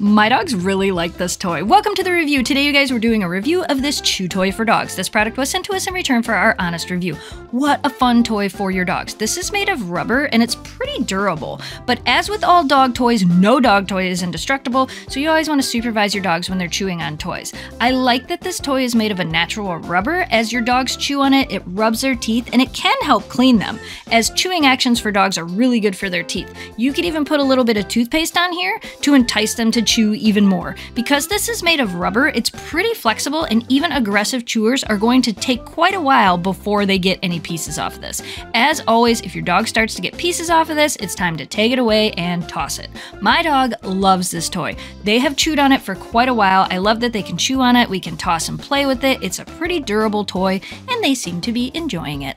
My dogs really like this toy. Welcome to the review. Today, you guys, we're doing a review of this chew toy for dogs. This product was sent to us in return for our honest review. What a fun toy for your dogs. This is made of rubber and it's pretty durable, but as with all dog toys, no dog toy is indestructible, so you always want to supervise your dogs when they're chewing on toys. I like that this toy is made of a natural rubber. As your dogs chew on it, it rubs their teeth and it can help clean them, as chewing actions for dogs are really good for their teeth. You could even put a little bit of toothpaste on here to entice them to chew even more. Because this is made of rubber, it's pretty flexible, and even aggressive chewers are going to take quite a while before they get any pieces off of this. As always, if your dog starts to get pieces off of this, it's time to take it away and toss it. My dog loves this toy. They have chewed on it for quite a while. I love that they can chew on it, we can toss and play with it. It's a pretty durable toy, and they seem to be enjoying it.